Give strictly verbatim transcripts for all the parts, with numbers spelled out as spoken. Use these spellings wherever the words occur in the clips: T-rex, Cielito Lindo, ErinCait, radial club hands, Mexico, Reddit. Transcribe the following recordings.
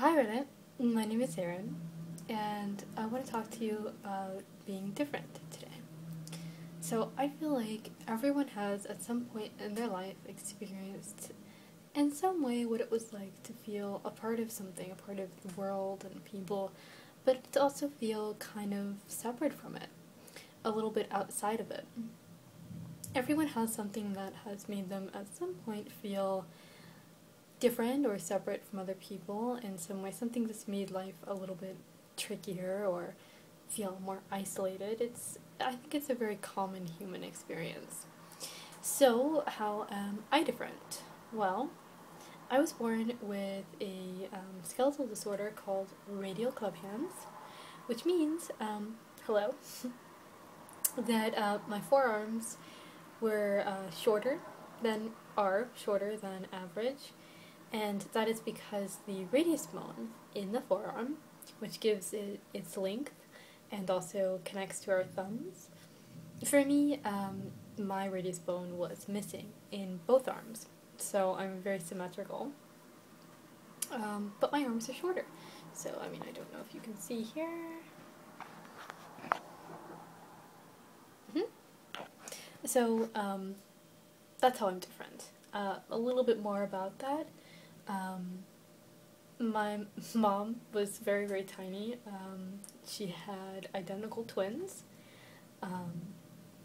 Hi Reddit, my name is Erin, and I want to talk to you about being different today. So I feel like everyone has at some point in their life experienced in some way what it was like to feel a part of something, a part of the world and people, but to also feel kind of separate from it, a little bit outside of it. Everyone has something that has made them at some point feel different or separate from other people in some way, something that's made life a little bit trickier or feel more isolated. It's, I think it's a very common human experience. So how am I different? Well, I was born with a um, skeletal disorder called radial club hands, which means, um, hello, that uh, my forearms were uh, shorter than, are shorter than average. And that is because the radius bone in the forearm, which gives it its length and also connects to our thumbs, for me, um, my radius bone was missing in both arms, so I'm very symmetrical, um, but my arms are shorter, so I mean, I don't know if you can see here, mm-hmm. so um, that's how I'm different. Uh, a little bit more about that. Um, my mom was very, very tiny. Um, she had identical twins, um,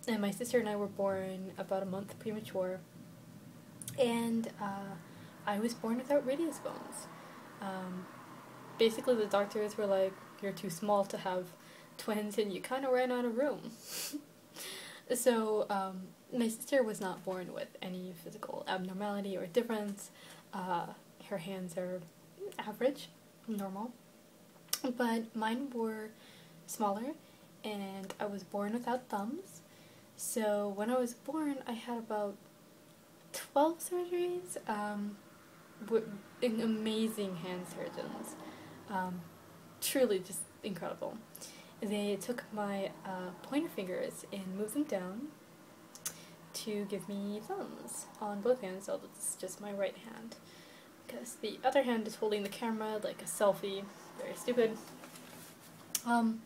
and my sister and I were born about a month premature, and uh, I was born without radius bones. Um, basically the doctors were like, you're too small to have twins and you kind of ran out of room. So um, my sister was not born with any physical abnormality or difference. Uh, Her hands are average, normal, but mine were smaller, and I was born without thumbs. So when I was born, I had about twelve surgeries um, with amazing hand surgeons, um, truly just incredible. They took my uh, pointer fingers and moved them down to give me thumbs on both hands, so that's just my right hand. Because the other hand is holding the camera like a selfie. Very stupid. Um,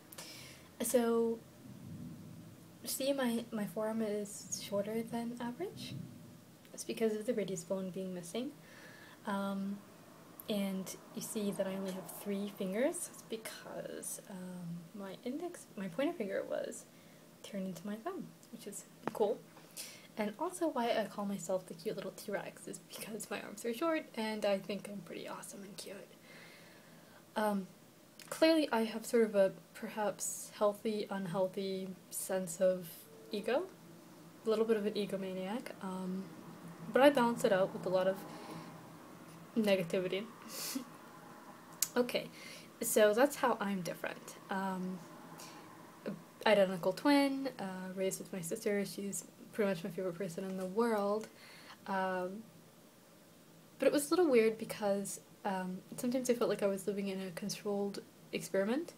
so, see, my, my forearm is shorter than average. That's because of the radius bone being missing. Um, and you see that I only have three fingers. It's because um, my index, my pointer finger was turned into my thumb, which is cool. And also why I call myself the cute little T-Rex is because my arms are short and I think I'm pretty awesome and cute. Um, clearly I have sort of a perhaps healthy, unhealthy sense of ego, a little bit of an egomaniac, um, but I balance it out with a lot of negativity. Okay, so that's how I'm different. Um, identical twin, uh, raised with my sister, she's pretty much my favorite person in the world, um, but it was a little weird because um, sometimes I felt like I was living in a controlled experiment,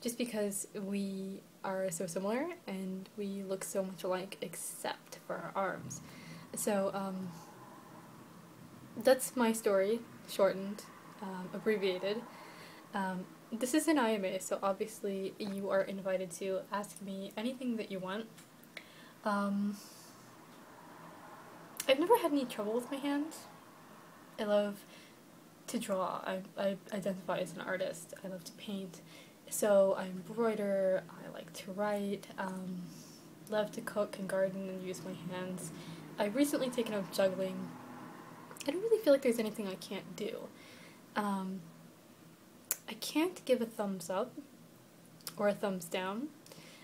just because we are so similar and we look so much alike except for our arms. So um, that's my story, shortened, um, abbreviated. Um, this is an I M A, so obviously you are invited to ask me anything that you want. Um, I've never had any trouble with my hands. I love to draw. I, I identify as an artist. I love to paint. So I embroider, I like to write, um, love to cook and garden and use my hands. I've recently taken up juggling. I don't really feel like there's anything I can't do. Um, I can't give a thumbs up or a thumbs down.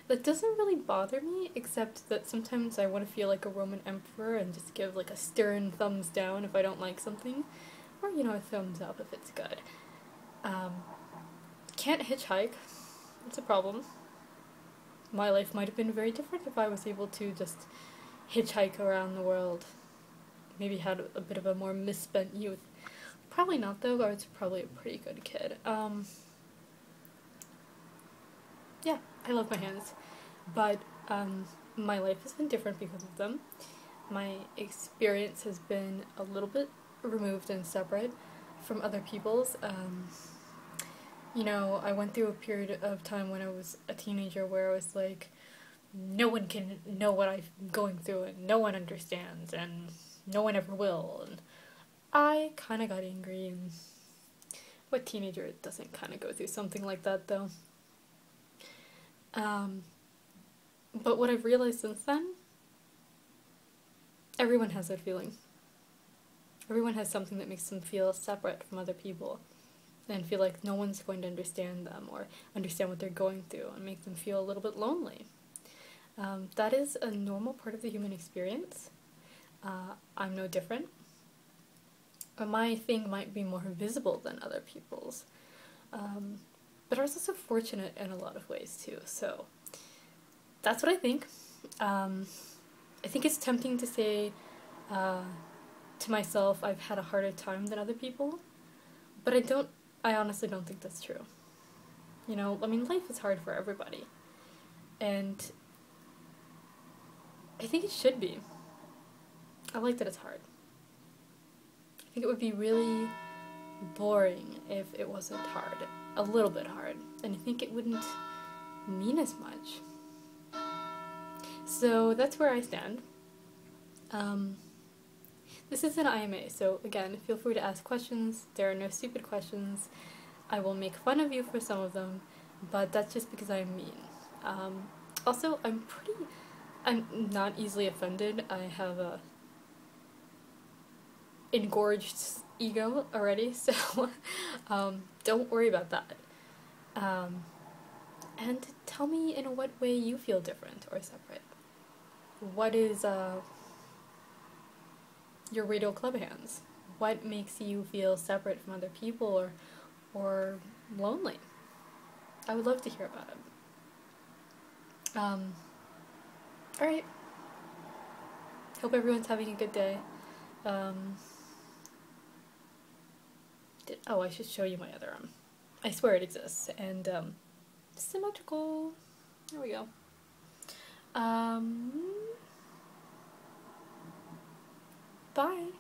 That doesn't really bother me, except that sometimes I want to feel like a Roman emperor and just give like a stern thumbs down if I don't like something, or you know, a thumbs up if it's good. Um, can't hitchhike, it's a problem. My life might have been very different if I was able to just hitchhike around the world. Maybe had a bit of a more misspent youth. Probably not though, I was probably a pretty good kid. Um, yeah. I love my hands, but um, my life has been different because of them. My experience has been a little bit removed and separate from other people's. Um, you know, I went through a period of time when I was a teenager where I was like, no one can know what I'm going through and no one understands and no one ever will. And I kind of got angry, and what teenager doesn't kind of go through something like that, though? Um, but what I've realized since then, everyone has that feeling. Everyone has something that makes them feel separate from other people and feel like no one's going to understand them or understand what they're going through and make them feel a little bit lonely. Um, that is a normal part of the human experience. Uh, I'm no different. But my thing might be more visible than other people's. Um, but ours is so fortunate in a lot of ways too, so that's what I think. Um, I think it's tempting to say uh, to myself I've had a harder time than other people, but I don't, I honestly don't think that's true. You know, I mean, life is hard for everybody, and I think it should be. I like that it's hard. I think it would be really boring if it wasn't hard, a little bit hard, and I think it wouldn't mean as much. So that's where I stand. Um, this is an I M A, so again, feel free to ask questions. There are no stupid questions. I will make fun of you for some of them, but that's just because I'm mean. Um, also, I'm pretty... I'm not easily offended. I have a engorged ego already, so um, don't worry about that. Um, and tell me in what way you feel different or separate. What is uh, your radial club hands? What makes you feel separate from other people or, or lonely? I would love to hear about it. Um, Alright, hope everyone's having a good day. Um, did, oh, I should show you my other arm. I swear it exists, and um, symmetrical, there we go. Um, bye.